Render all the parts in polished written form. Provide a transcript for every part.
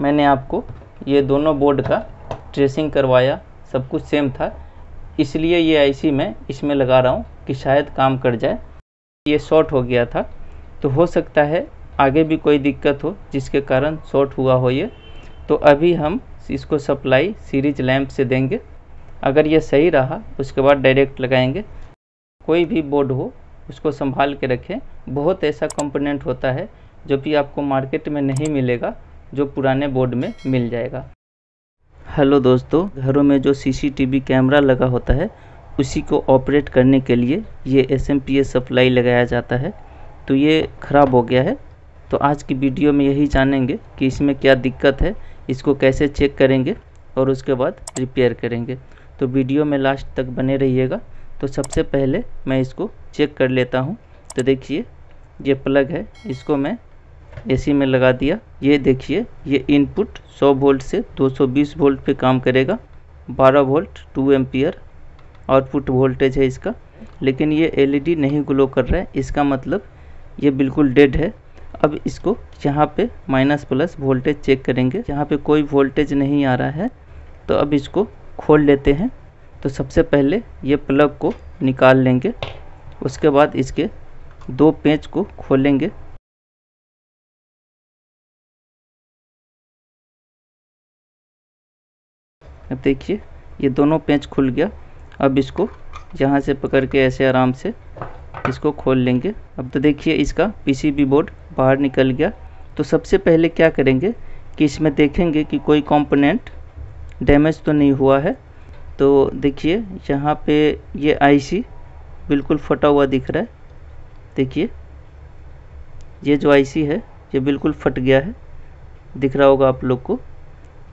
मैंने आपको ये दोनों बोर्ड का ट्रेसिंग करवाया, सब कुछ सेम था, इसलिए ये आईसी मैं इसमें लगा रहा हूँ कि शायद काम कर जाए। ये शॉर्ट हो गया था, तो हो सकता है आगे भी कोई दिक्कत हो जिसके कारण शॉर्ट हुआ हो ये। तो अभी हम इसको सप्लाई सीरीज लैंप से देंगे, अगर ये सही रहा उसके बाद डायरेक्ट लगाएंगे। कोई भी बोर्ड हो उसको संभाल के रखें, बहुत ऐसा कंपोनेंट होता है जो कि आपको मार्केट में नहीं मिलेगा, जो पुराने बोर्ड में मिल जाएगा। हेलो दोस्तों, घरों में जो सीसीटीवी कैमरा लगा होता है उसी को ऑपरेट करने के लिए ये एसएमपीएस सप्लाई लगाया जाता है। तो ये ख़राब हो गया है, तो आज की वीडियो में यही जानेंगे कि इसमें क्या दिक्कत है, इसको कैसे चेक करेंगे और उसके बाद रिपेयर करेंगे। तो वीडियो में लास्ट तक बने रहिएगा। तो सबसे पहले मैं इसको चेक कर लेता हूं। तो देखिए ये प्लग है, इसको मैं एसी में लगा दिया। ये देखिए ये इनपुट 100 वोल्ट से 220 वोल्ट पे काम करेगा, 12 वोल्ट 2 एम्पियर आउटपुट वोल्टेज है इसका। लेकिन ये एलईडी नहीं ग्लो कर रहा है, इसका मतलब ये बिल्कुल डेड है। अब इसको यहाँ पे माइनस प्लस वोल्टेज चेक करेंगे, यहाँ पे कोई वोल्टेज नहीं आ रहा है। तो अब इसको खोल लेते हैं। तो सबसे पहले ये प्लग को निकाल लेंगे, उसके बाद इसके दो पेंच को खोलेंगे। अब देखिए ये दोनों पेंच खुल गया। अब इसको यहाँ से पकड़ के ऐसे आराम से इसको खोल लेंगे। अब तो देखिए इसका पीसीबी बोर्ड बाहर निकल गया। तो सबसे पहले क्या करेंगे कि इसमें देखेंगे कि कोई कंपोनेंट डैमेज तो नहीं हुआ है। तो देखिए यहाँ पे ये आईसी बिल्कुल फटा हुआ दिख रहा है। देखिए ये जो आईसी है ये बिल्कुल फट गया है, दिख रहा होगा आप लोग को।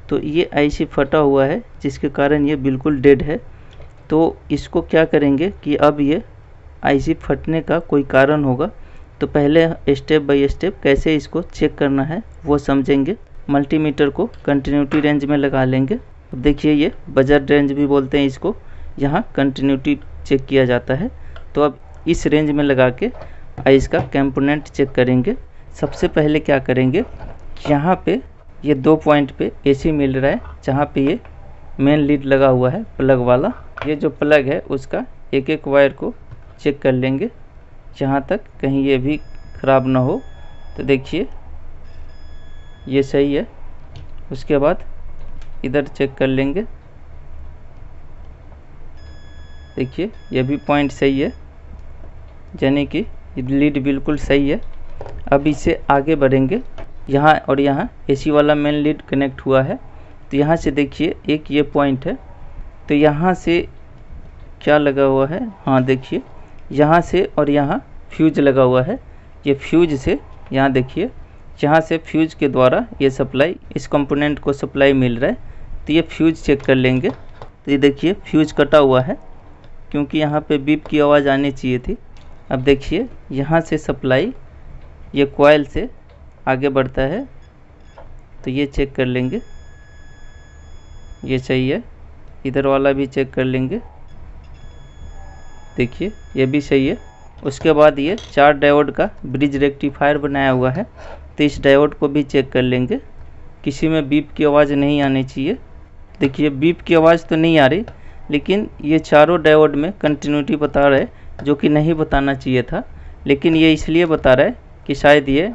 तो ये आईसी फटा हुआ है जिसके कारण ये बिल्कुल डेड है। तो इसको क्या करेंगे कि अब ये आईसी फटने का कोई कारण होगा, तो पहले स्टेप बाय स्टेप कैसे इसको चेक करना है वो समझेंगे। मल्टीमीटर को कंटिन्यूटी रेंज में लगा लेंगे। अब देखिए ये बजर रेंज भी बोलते हैं इसको, यहाँ कंटिन्यूटी चेक किया जाता है। तो अब इस रेंज में लगा के इसका कंपोनेंट चेक करेंगे। सबसे पहले क्या करेंगे, यहाँ पे ये दो पॉइंट पे एसी मिल रहा है जहाँ पे ये मेन लीड लगा हुआ है प्लग वाला। ये जो प्लग है उसका एक एक वायर को चेक कर लेंगे जहाँ तक कहीं ये भी ख़राब ना हो। तो देखिए ये सही है। उसके बाद इधर चेक कर लेंगे, देखिए ये भी पॉइंट सही है, यानी कि लीड बिल्कुल सही है। अब इसे आगे बढ़ेंगे, यहाँ और यहाँ एसी वाला मेन लीड कनेक्ट हुआ है। तो यहाँ से देखिए एक ये पॉइंट है, तो यहाँ से क्या लगा हुआ है, हाँ देखिए यहाँ से और यहाँ फ्यूज लगा हुआ है। ये फ्यूज से यहाँ देखिए, यहाँ से फ्यूज के द्वारा ये सप्लाई इस कंपोनेंट को सप्लाई मिल रहा है। तो ये फ्यूज चेक कर लेंगे। तो ये देखिए फ्यूज कटा हुआ है, क्योंकि यहाँ पे बीप की आवाज़ आनी चाहिए थी। अब देखिए यहाँ से सप्लाई ये कॉयल से आगे बढ़ता है, तो ये चेक कर लेंगे, ये चाहिए। इधर वाला भी चेक कर लेंगे, देखिए ये भी सही है। उसके बाद ये 4 डायोड का ब्रिज रेक्टिफायर बनाया हुआ है, तो इस डायोड को भी चेक कर लेंगे। किसी में बीप की आवाज़ नहीं आनी चाहिए। देखिए बीप की आवाज़ तो नहीं आ रही, लेकिन ये चारों डायोड में कंटिन्यूटी बता रहा है, जो कि नहीं बताना चाहिए था। लेकिन ये इसलिए बता रहा है कि शायद ये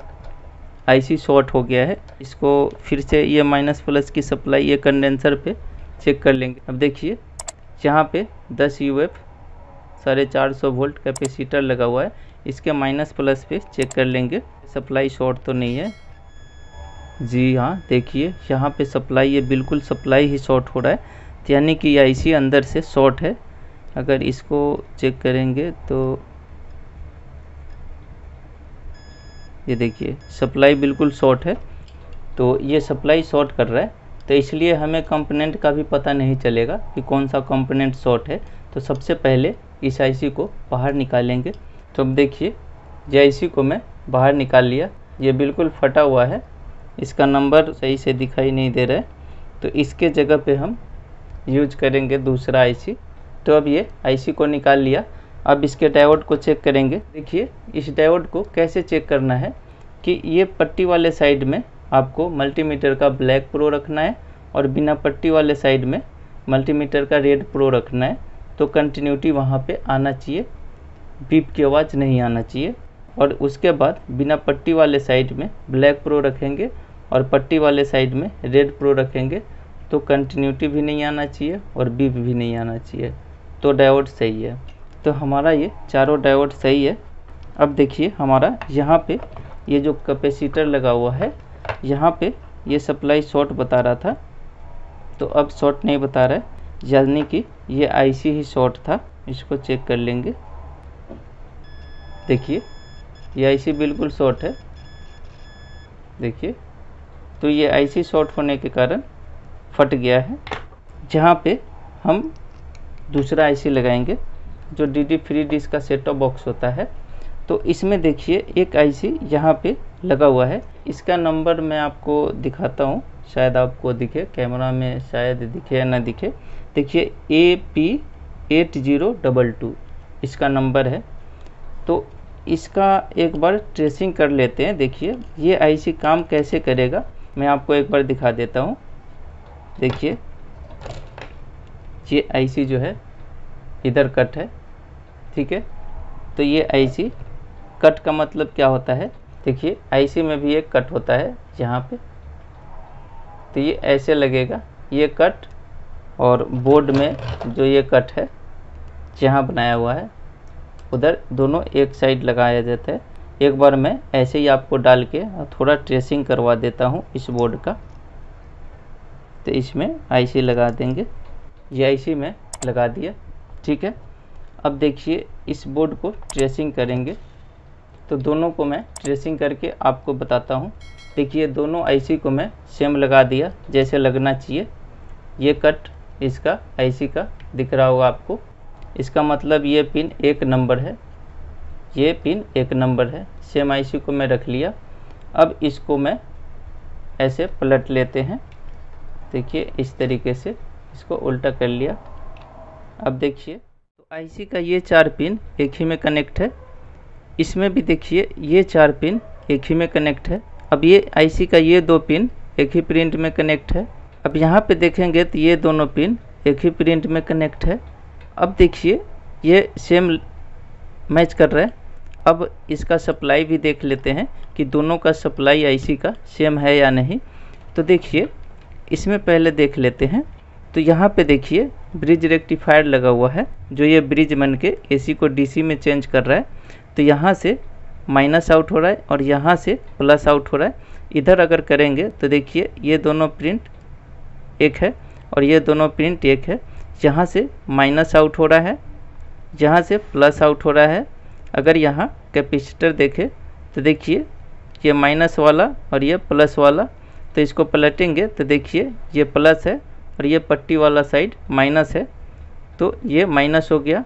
आईसी शॉर्ट हो गया है। इसको फिर से ये माइनस प्लस की सप्लाई ये कंडेंसर पे चेक कर लेंगे। अब देखिए यहाँ पे 10 UF 450 वोल्ट कैपेसिटर लगा हुआ है, इसके माइनस प्लस पे चेक कर लेंगे। सप्लाई शॉर्ट तो नहीं है जी, हाँ देखिए यहाँ पे सप्लाई ये बिल्कुल सप्लाई ही शॉर्ट हो रहा है, यानी कि आईसी अंदर से शॉर्ट है। अगर इसको चेक करेंगे तो ये देखिए सप्लाई बिल्कुल शॉर्ट है। तो ये सप्लाई शॉर्ट कर रहा है, तो इसलिए हमें कंपोनेंट का भी पता नहीं चलेगा कि कौन सा कंपोनेंट शॉर्ट है। तो सबसे पहले इस आईसी को बाहर निकालेंगे। तो अब देखिए ये आईसी को मैं बाहर निकाल लिया, ये बिल्कुल फटा हुआ है, इसका नंबर सही से दिखाई नहीं दे रहा है। तो इसके जगह पे हम यूज करेंगे दूसरा आईसी। तो अब ये आईसी को निकाल लिया, अब इसके डायोड को चेक करेंगे। देखिए इस डायोड को कैसे चेक करना है कि ये पट्टी वाले साइड में आपको मल्टीमीटर का ब्लैक प्रो रखना है और बिना पट्टी वाले साइड में मल्टीमीटर का रेड प्रो रखना है, तो कंटिन्यूटी वहाँ पे आना चाहिए, बीप की आवाज़ नहीं आना चाहिए। और उसके बाद बिना पट्टी वाले साइड में ब्लैक प्रो रखेंगे और पट्टी वाले साइड में रेड प्रो रखेंगे, तो कंटिन्यूटी भी नहीं आना चाहिए और बीप भी नहीं आना चाहिए। तो डायोड सही है, तो हमारा ये चारों डायोड सही है। अब देखिए हमारा यहाँ पे ये जो कैपेसिटर लगा हुआ है, यहाँ पे ये सप्लाई शॉर्ट बता रहा था, तो अब शॉर्ट नहीं बता रहा है, यानी कि ये आईसी ही शॉर्ट था। इसको चेक कर लेंगे, देखिए ये आईसी बिल्कुल शॉर्ट है, देखिए। तो ये आईसी शॉर्ट होने के कारण फट गया है। जहाँ पे हम दूसरा आईसी लगाएंगे जो डीडी फ्री डिश का सेट ऑफ बॉक्स होता है, तो इसमें देखिए एक आईसी यहाँ पे लगा हुआ है। इसका नंबर मैं आपको दिखाता हूँ, शायद आपको दिखे, कैमरा में शायद दिखे या ना दिखे। देखिए AP8022 इसका नंबर है। तो इसका एक बार ट्रेसिंग कर लेते हैं। देखिए ये आईसी काम कैसे करेगा, मैं आपको एक बार दिखा देता हूँ। देखिए ये आईसी जो है इधर कट है, ठीक है। तो ये आईसी कट का मतलब क्या होता है, देखिए आईसी में भी एक कट होता है यहाँ पे। तो ये ऐसे लगेगा ये कट, और बोर्ड में जो ये कट है जहाँ बनाया हुआ है उधर दोनों एक साइड लगाया जाता है। एक बार मैं ऐसे ही आपको डाल के थोड़ा ट्रेसिंग करवा देता हूँ इस बोर्ड का। तो इसमें आईसी लगा देंगे, ये आईसी में लगा दिया, ठीक है। अब देखिए इस बोर्ड को ट्रेसिंग करेंगे, तो दोनों को मैं ट्रेसिंग करके आपको बताता हूँ। देखिए दोनों आईसी को मैं सेम लगा दिया जैसे लगना चाहिए। ये कट इसका आईसी का दिख रहा होगा आपको, इसका मतलब ये पिन एक नंबर है, ये पिन एक नंबर है। सेम आईसी को मैं रख लिया। अब इसको मैं ऐसे पलट लेते हैं, देखिए इस तरीके से इसको उल्टा कर लिया। अब देखिए तो आईसी का ये चार पिन एक ही में कनेक्ट है, इसमें भी देखिए ये चार पिन एक ही में कनेक्ट है। अब ये आईसी का ये दो पिन एक ही प्रिंट में कनेक्ट है। अब यहाँ पे देखेंगे तो ये दोनों पिन एक ही प्रिंट में कनेक्ट है। अब देखिए ये सेम मैच कर रहा है। अब इसका सप्लाई भी देख लेते हैं कि दोनों का सप्लाई आईसी का सेम है या नहीं। तो देखिए इसमें पहले देख लेते हैं। तो यहाँ पे देखिए ब्रिज रेक्टिफायर लगा हुआ है, जो ये ब्रिज बन के एसी को डीसी में चेंज कर रहा है। तो यहाँ से माइनस आउट हो रहा है और यहाँ से प्लस आउट हो रहा है। इधर अगर करेंगे तो देखिए ये दोनों प्रिंट एक है और ये दोनों प्रिंट एक है। यहाँ से माइनस आउट हो रहा है, यहाँ से प्लस आउट हो रहा है। अगर यहाँ कैपेसिटर देखें तो देखिए ये माइनस वाला और ये प्लस वाला। तो इसको पलटेंगे तो देखिए ये प्लस है और ये पट्टी वाला साइड माइनस है, तो ये माइनस हो गया।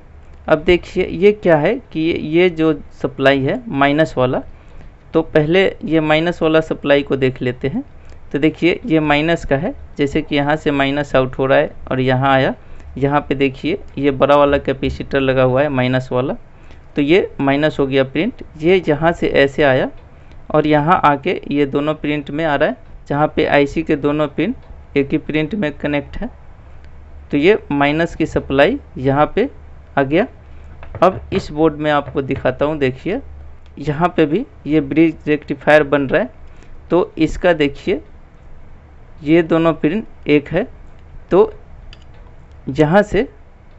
अब देखिए ये क्या है कि ये जो सप्लाई है माइनस वाला, तो पहले ये माइनस वाला सप्लाई को देख लेते हैं। तो देखिए ये माइनस का है, जैसे कि यहाँ से माइनस आउट हो रहा है और यहाँ आया। यहाँ पे देखिए ये बड़ा वाला कैपेसिटर लगा हुआ है माइनस वाला, तो ये माइनस हो गया प्रिंट। ये यहाँ से ऐसे आया और यहाँ आके ये दोनों प्रिंट में आ रहा है, जहाँ पे आईसी के दोनों पिन एक ही प्रिंट में कनेक्ट है। तो ये माइनस की सप्लाई यहाँ पे आ गया। अब इस बोर्ड में आपको दिखाता हूँ, देखिए यहाँ पे भी ये ब्रिज रेक्टिफायर बन रहा है। तो इसका देखिए ये दोनों पिन एक है, तो यहाँ से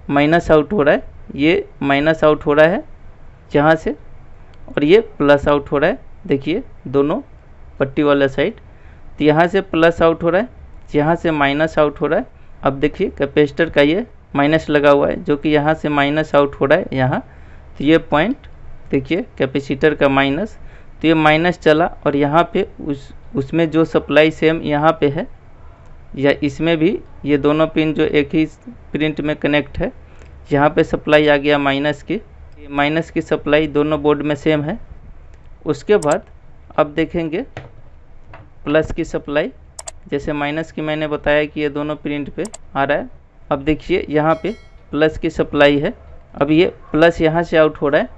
माइनस आउट हो रहा है, ये माइनस आउट हो रहा है यहाँ से, और ये प्लस आउट हो रहा है। देखिए दोनों पट्टी वाला साइड, तो यहाँ से प्लस आउट हो रहा है, यहाँ से माइनस आउट हो रहा है। अब देखिए कैपेसिटर का ये माइनस लगा हुआ है, जो कि यहाँ से माइनस आउट हो रहा है यहाँ। तो ये पॉइंट देखिए कैपेसिटर का माइनस, तो ये माइनस चला और यहाँ पे उसमें जो सप्लाई सेम यहाँ पे है या इसमें भी ये दोनों पिन जो एक ही प्रिंट में कनेक्ट है, यहाँ पे सप्लाई आ गया माइनस की। ये माइनस की सप्लाई दोनों बोर्ड में सेम है। उसके बाद अब देखेंगे प्लस की सप्लाई, जैसे माइनस की मैंने बताया कि ये दोनों प्रिंट पे आ रहा है। अब देखिए यहाँ पे प्लस की सप्लाई है। अब ये प्लस यहाँ से आउट हो रहा है,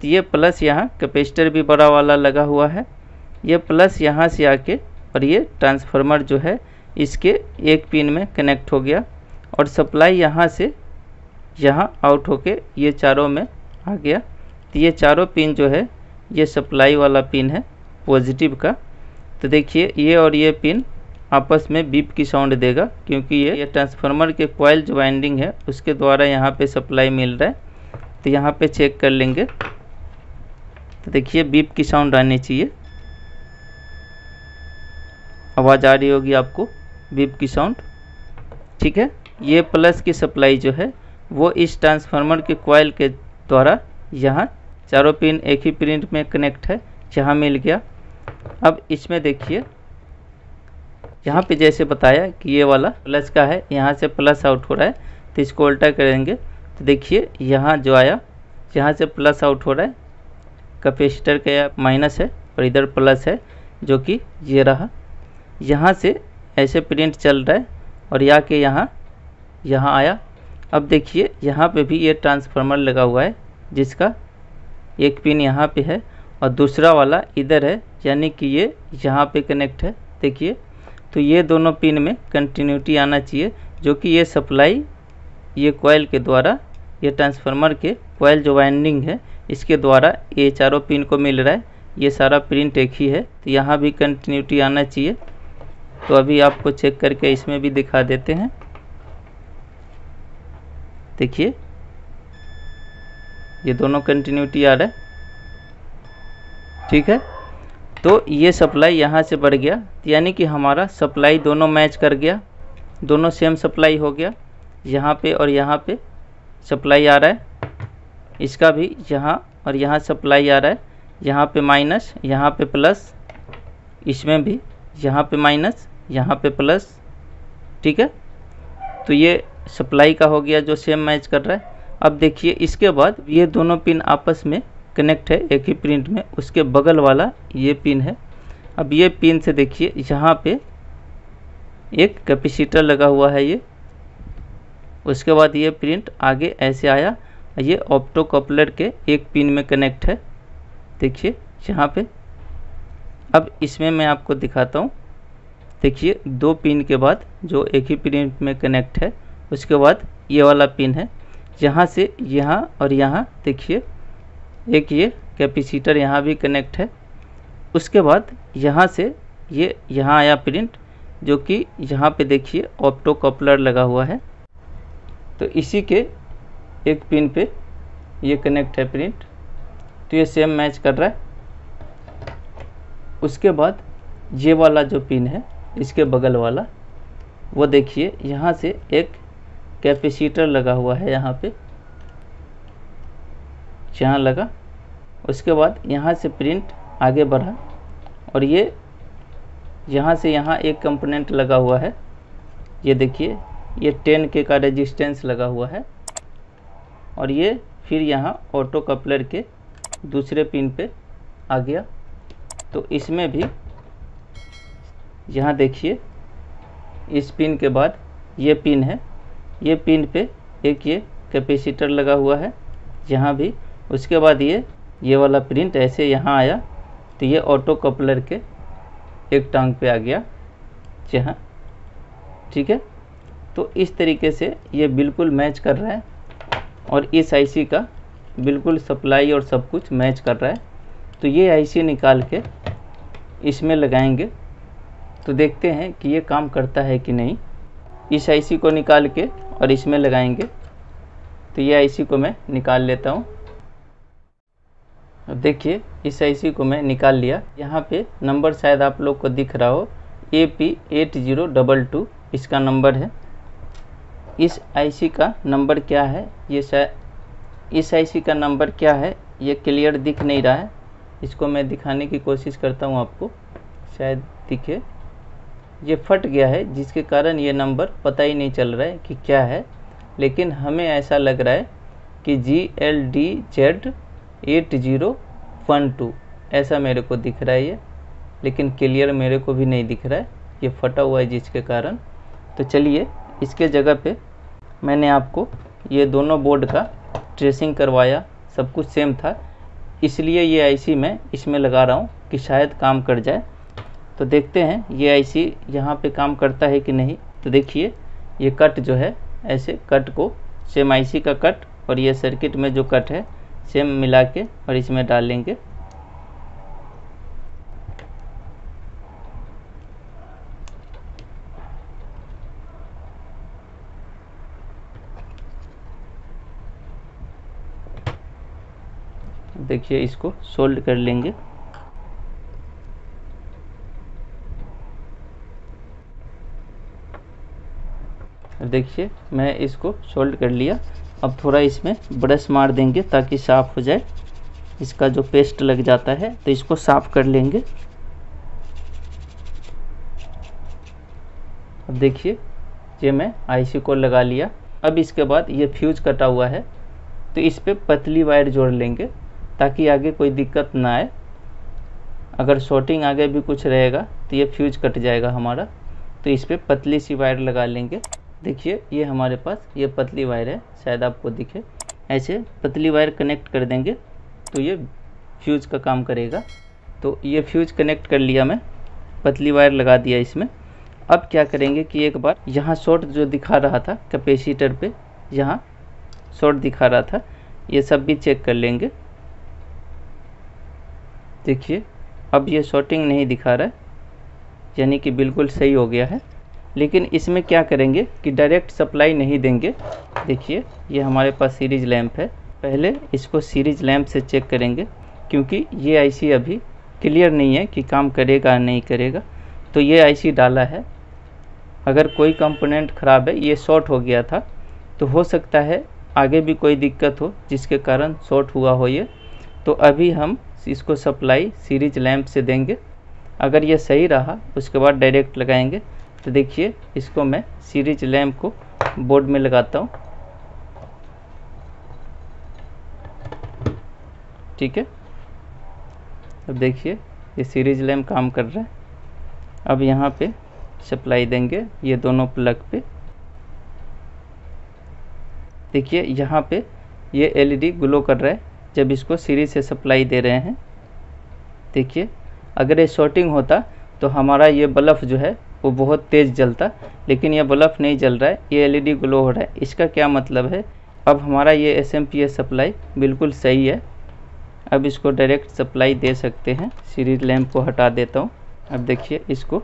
तो ये प्लस यहाँ कैपेसिटर भी बड़ा वाला लगा हुआ है, ये प्लस यहाँ से आके और ये ट्रांसफार्मर जो है इसके एक पिन में कनेक्ट हो गया और सप्लाई यहाँ से यहाँ आउट होके ये चारों में आ गया। तो ये चारों पिन जो है ये सप्लाई वाला पिन है पॉजिटिव का। तो देखिए ये और ये पिन आपस में बीप की साउंड देगा क्योंकि ये ट्रांसफार्मर के कॉइल जो वाइंडिंग है उसके द्वारा यहाँ पे सप्लाई मिल रहा है। तो यहाँ पे चेक कर लेंगे तो देखिए बीप की साउंड आनी चाहिए, आवाज़ आ रही होगी आपको बीप की साउंड। ठीक है, ये प्लस की सप्लाई जो है वो इस ट्रांसफार्मर के कॉइल के द्वारा यहाँ चारों पिन एक ही प्रिंट में कनेक्ट है, यहाँ मिल गया। अब इसमें देखिए यहाँ पे जैसे बताया कि ये वाला प्लस का है, यहाँ से प्लस आउट हो रहा है तो इसको उल्टा करेंगे तो देखिए यहाँ जो आया यहाँ से प्लस आउट हो रहा है, कैपेसिटर का माइनस है और इधर प्लस है जो कि ये रहा। यहाँ से ऐसे प्रिंट चल रहा है और या के यहाँ आया। अब देखिए यहाँ पे भी ये ट्रांसफार्मर लगा हुआ है जिसका एक पिन यहाँ पे है और दूसरा वाला इधर है, यानी कि ये यहाँ पे कनेक्ट है। देखिए तो ये दोनों पिन में कंटिन्यूटी आना चाहिए जो कि ये सप्लाई ये कॉइल के द्वारा ये ट्रांसफार्मर के कॉइल जो वाइंडिंग है इसके द्वारा ये चारों पिन को मिल रहा है। ये सारा प्रिंट एक ही है तो यहाँ भी कंटिन्यूटी आना चाहिए। तो अभी आपको चेक करके इसमें भी दिखा देते हैं। देखिए ये दोनों कंटिन्यूटी आ रहा है। ठीक है, तो ये सप्लाई यहाँ से बढ़ गया यानी कि हमारा सप्लाई दोनों मैच कर गया, दोनों सेम सप्लाई हो गया। यहाँ पे और यहाँ पे सप्लाई आ रहा है, इसका भी यहाँ और यहाँ सप्लाई आ रहा है। यहाँ पे माइनस यहाँ पे प्लस, इसमें भी यहाँ पे माइनस यहाँ पे प्लस। ठीक है, तो ये सप्लाई का हो गया जो सेम मैच कर रहा है। अब देखिए इसके बाद ये दोनों पिन आपस में कनेक्ट है एक ही प्रिंट में, उसके बगल वाला ये पिन है। अब ये पिन से देखिए यहाँ पे एक कैपेसिटर लगा हुआ है ये, उसके बाद ये प्रिंट आगे ऐसे आया, ये ऑप्टो कपलर के एक पिन में कनेक्ट है। देखिए यहाँ पे अब इसमें मैं आपको दिखाता हूँ। देखिए दो पिन के बाद जो एक ही प्रिंट में कनेक्ट है उसके बाद ये वाला पिन है, यहाँ से यहाँ और यहाँ देखिए एक ये कैपेसिटर यहाँ भी कनेक्ट है। उसके बाद यहाँ से ये यहाँ आया प्रिंट जो कि यहाँ पे देखिए ऑप्टो कपलर लगा हुआ है, तो इसी के एक पिन पे ये कनेक्ट है प्रिंट, तो ये सेम मैच कर रहा है। उसके बाद ये वाला जो पिन है इसके बगल वाला वो देखिए यहाँ से एक कैपेसिटर लगा हुआ है, यहाँ पे यहाँ लगा, उसके बाद यहाँ से प्रिंट आगे बढ़ा और ये यहाँ से यहाँ एक कंपोनेंट लगा हुआ है। ये देखिए ये 10K का रेजिस्टेंस लगा हुआ है और ये फिर यहाँ ऑटो कपलर के दूसरे पिन पे आ गया। तो इसमें भी यहाँ देखिए इस पिन के बाद ये पिन है, ये पिन पे एक ये कैपेसिटर लगा हुआ है यहाँ भी, उसके बाद ये वाला प्रिंट ऐसे यहाँ आया तो ये ऑटो कपलर के एक टांग पे आ गया यहाँ। ठीक है, तो इस तरीके से ये बिल्कुल मैच कर रहा है और इस आईसी का बिल्कुल सप्लाई और सब कुछ मैच कर रहा है। तो ये आईसी निकाल के इसमें लगाएंगे तो देखते हैं कि ये काम करता है कि नहीं। इस आईसी को निकाल के और इसमें लगाएंगे तो ये आईसी को मैं निकाल लेता हूँ। अब देखिए इस आईसी को मैं निकाल लिया, यहाँ पे नंबर शायद आप लोग को दिख रहा हो AP8022 इसका नंबर है। इस आईसी का नंबर क्या है ये ये क्लियर दिख नहीं रहा है, इसको मैं दिखाने की कोशिश करता हूँ आपको, शायद दिखे। ये फट गया है जिसके कारण ये नंबर पता ही नहीं चल रहा है कि क्या है, लेकिन हमें ऐसा लग रहा है कि GLDZ8012 ऐसा मेरे को दिख रहा है ये, लेकिन क्लियर मेरे को भी नहीं दिख रहा है, ये फटा हुआ है जिसके कारण। तो चलिए इसके जगह पे मैंने आपको ये दोनों बोर्ड का ट्रेसिंग करवाया, सब कुछ सेम था इसलिए ये आईसी मैं इसमें लगा रहा हूँ। कि शायद काम कर जाए। तो देखते हैं ये आईसी यहाँ पे काम करता है कि नहीं। तो देखिए ये कट जो है ऐसे कट को सेम आईसी का कट और ये सर्किट में जो कट है सेम मिला के और इसमें डाल लेंगे। देखिए इसको सोल्ड कर लेंगे। देखिए मैं इसको सोल्ड कर लिया। अब थोड़ा इसमें ब्रश मार देंगे ताकि साफ हो जाए, इसका जो पेस्ट लग जाता है तो इसको साफ कर लेंगे। अब देखिए ये मैं आईसी को लगा लिया। अब इसके बाद ये फ्यूज कटा हुआ है तो इस पर पतली वायर जोड़ लेंगे ताकि आगे कोई दिक्कत ना आए। अगर शॉर्टिंग आगे भी कुछ रहेगा तो ये फ्यूज कट जाएगा हमारा, तो इस पर पतली सी वायर लगा लेंगे। देखिए ये हमारे पास ये पतली वायर है, शायद आपको दिखे, ऐसे पतली वायर कनेक्ट कर देंगे तो ये फ्यूज का काम करेगा। तो ये फ्यूज कनेक्ट कर लिया, मैं पतली वायर लगा दिया इसमें। अब क्या करेंगे कि एक बार यहाँ शॉर्ट जो दिखा रहा था कैपेसिटर पे, यहाँ शॉर्ट दिखा रहा था, ये सब भी चेक कर लेंगे। देखिए अब ये शॉर्टिंग नहीं दिखा रहा है, यानी कि बिल्कुल सही हो गया है। लेकिन इसमें क्या करेंगे कि डायरेक्ट सप्लाई नहीं देंगे। देखिए ये हमारे पास सीरीज लैंप है, पहले इसको सीरीज लैंप से चेक करेंगे क्योंकि ये आईसी अभी क्लियर नहीं है कि काम करेगा नहीं करेगा। तो ये आईसी डाला है, अगर कोई कंपोनेंट ख़राब है, ये शॉर्ट हो गया था तो हो सकता है आगे भी कोई दिक्कत हो जिसके कारण शॉर्ट हुआ हो ये। तो अभी हम इसको सप्लाई सीरीज लैंप से देंगे, अगर ये सही रहा उसके बाद डायरेक्ट लगाएंगे। तो देखिए इसको मैं सीरीज लैंप को बोर्ड में लगाता हूँ, ठीक है। अब देखिए ये सीरीज लैंप काम कर रहा है। अब यहाँ पे सप्लाई देंगे ये दोनों प्लग पे। देखिए यहाँ पे ये एलईडी ग्लो कर रहा है जब इसको सीरीज से सप्लाई दे रहे हैं। देखिए अगर ये शॉर्टिंग होता तो हमारा ये बल्ब जो है वो बहुत तेज़ जलता, लेकिन यह बल्ब नहीं जल रहा है, ये एलईडी ग्लो हो रहा है। इसका क्या मतलब है? अब हमारा ये एसएमपीएस सप्लाई बिल्कुल सही है। अब इसको डायरेक्ट सप्लाई दे सकते हैं। सीरीज लैंप को हटा देता हूँ। अब देखिए इसको,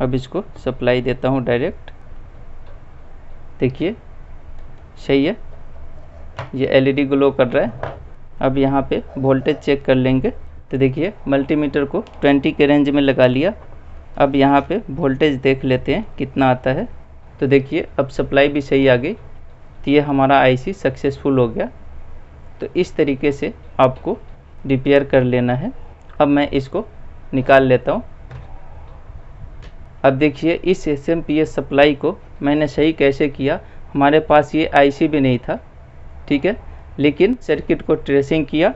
अब इसको सप्लाई देता हूँ डायरेक्ट। देखिए सही है, ये एलईडी ग्लो कर रहा है। अब यहाँ पे वोल्टेज चेक कर लेंगे। तो देखिए मल्टीमीटर को 20 के रेंज में लगा लिया। अब यहाँ पे वोल्टेज देख लेते हैं कितना आता है। तो देखिए अब सप्लाई भी सही आ गई, तो ये हमारा आईसी सक्सेसफुल हो गया। तो इस तरीके से आपको रिपेयर कर लेना है। अब मैं इसको निकाल लेता हूँ। अब देखिए इस एसएमपीएस सप्लाई को मैंने सही कैसे किया। हमारे पास ये आईसी भी नहीं था, ठीक है, लेकिन सर्किट को ट्रेसिंग किया।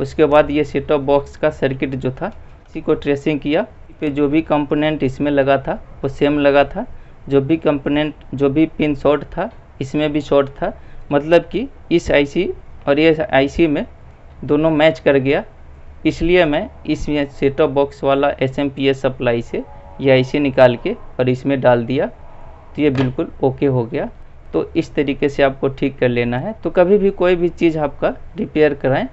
उसके बाद ये सेट टॉप बॉक्स का सर्किट जो था इसी को ट्रेसिंग किया। फिर जो भी कंपोनेंट इसमें लगा था वो सेम लगा था, जो भी कंपोनेंट, जो भी पिन शॉर्ट था इसमें भी शॉर्ट था। मतलब कि इस आईसी और ये आईसी में दोनों मैच कर गया, इसलिए मैं इस सेट टॉप बॉक्स वाला एसएमपीएस सप्लाई से ये आईसी निकाल के और इसमें डाल दिया। तो ये बिल्कुल ओके हो गया। तो इस तरीके से आपको ठीक कर लेना है। तो कभी भी कोई भी चीज़ आपका रिपेयर कराएं,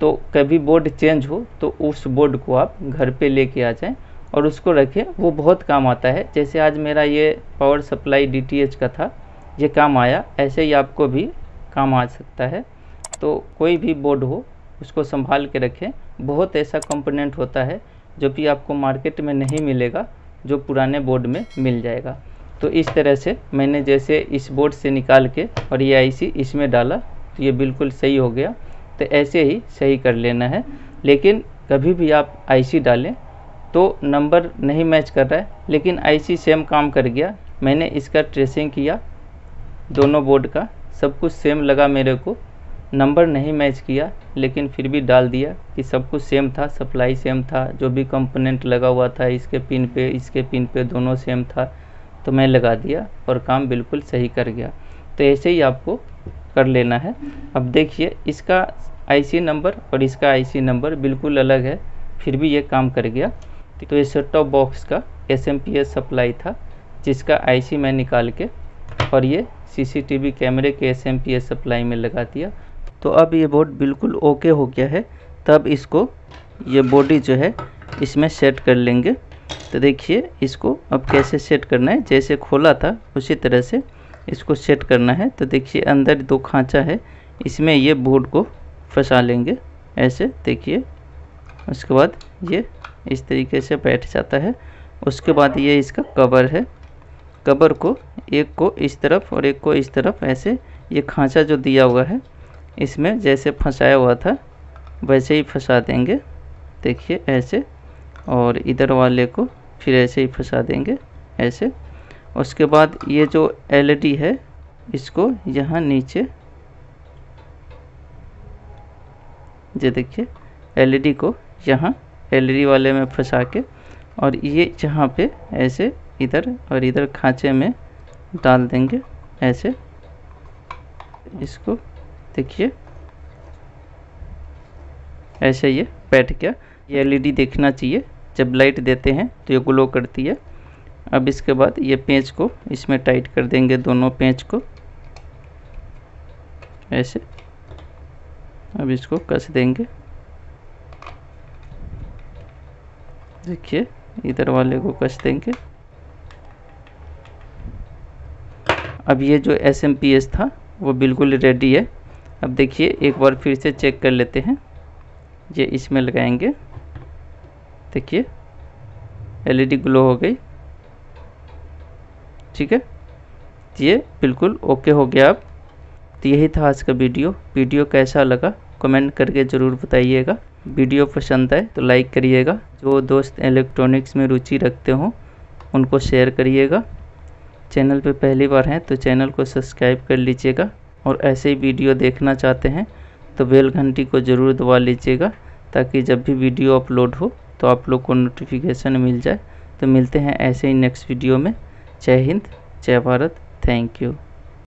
तो कभी बोर्ड चेंज हो तो उस बोर्ड को आप घर पे लेके आ जाएं और उसको रखें, वो बहुत काम आता है। जैसे आज मेरा ये पावर सप्लाई डीटीएच का था, ये काम आया, ऐसे ही आपको भी काम आ सकता है। तो कोई भी बोर्ड हो उसको संभाल के रखें। बहुत ऐसा कंपोनेंट होता है जो कि आपको मार्केट में नहीं मिलेगा, जो पुराने बोर्ड में मिल जाएगा। तो इस तरह से मैंने जैसे इस बोर्ड से निकाल के और ये आईसी इसमें डाला, तो ये बिल्कुल सही हो गया। तो ऐसे ही सही कर लेना है। लेकिन कभी भी आप आईसी डालें तो नंबर नहीं मैच कर रहा है, लेकिन आईसी सेम काम कर गया। मैंने इसका ट्रेसिंग किया, दोनों बोर्ड का सब कुछ सेम लगा मेरे को, नंबर नहीं मैच किया लेकिन फिर भी डाल दिया कि सब कुछ सेम था, सप्लाई सेम था, जो भी कंपोनेंट लगा हुआ था इसके पिन पे, इसके पिन पे, दोनों सेम था। तो मैं लगा दिया और काम बिल्कुल सही कर गया। तो ऐसे ही आपको कर लेना है। अब देखिए इसका आईसी नंबर और इसका आईसी नंबर बिल्कुल अलग है, फिर भी ये काम कर गया। तो ये सेट टॉप बॉक्स का एसएमपीएस सप्लाई था जिसका आईसी मैं निकाल के और ये सीसीटीवी कैमरे के एसएमपीएस सप्लाई में लगा दिया। तो अब ये बोर्ड बिल्कुल ओके हो गया है। तब इसको ये बॉडी जो है इसमें सेट कर लेंगे। तो देखिए इसको अब कैसे सेट करना है, जैसे खोला था उसी तरह से इसको सेट करना है। तो देखिए अंदर दो खांचा है, इसमें ये बोर्ड को फंसा लेंगे ऐसे, देखिए। उसके बाद ये इस तरीके से बैठ जाता है। उसके बाद ये इसका कवर है, कवर को एक को इस तरफ और एक को इस तरफ ऐसे ये खांचा जो दिया हुआ है इसमें जैसे फंसाया हुआ था वैसे ही फंसा देंगे, देखिए ऐसे। और इधर वाले को फिर ऐसे ही फंसा देंगे ऐसे। उसके बाद ये जो एलईडी है इसको यहाँ नीचे, ये देखिए एलईडी को यहाँ एलईडी वाले में फंसा के और ये जहाँ पे ऐसे इधर और इधर खांचे में डाल देंगे ऐसे। इसको देखिए ऐसे ये बैठ गया। ये एलईडी देखना चाहिए, जब लाइट देते हैं तो ये ग्लो करती है। अब इसके बाद ये पेंच को इसमें टाइट कर देंगे, दोनों पेंच को ऐसे। अब इसको कस देंगे, देखिए इधर वाले को कस देंगे। अब ये जो एसएमपीएस था वो बिल्कुल रेडी है। अब देखिए एक बार फिर से चेक कर लेते हैं, ये इसमें लगाएंगे, देखिए एलईडी ग्लो हो गई, ठीक है। ये बिल्कुल ओके हो गया। अब तो यही था आज का वीडियो कैसा लगा कमेंट करके ज़रूर बताइएगा। वीडियो पसंद आए तो लाइक करिएगा, जो दोस्त इलेक्ट्रॉनिक्स में रुचि रखते हों उनको शेयर करिएगा। चैनल पे पहली बार हैं तो चैनल को सब्सक्राइब कर लीजिएगा और ऐसे ही वीडियो देखना चाहते हैं तो बेल घंटी को ज़रूर दबा लीजिएगा ताकि जब भी वीडियो अपलोड हो तो आप लोग को नोटिफिकेशन मिल जाए। तो मिलते हैं ऐसे ही नेक्स्ट वीडियो में। जय हिंद, जय भारत, थैंक यू।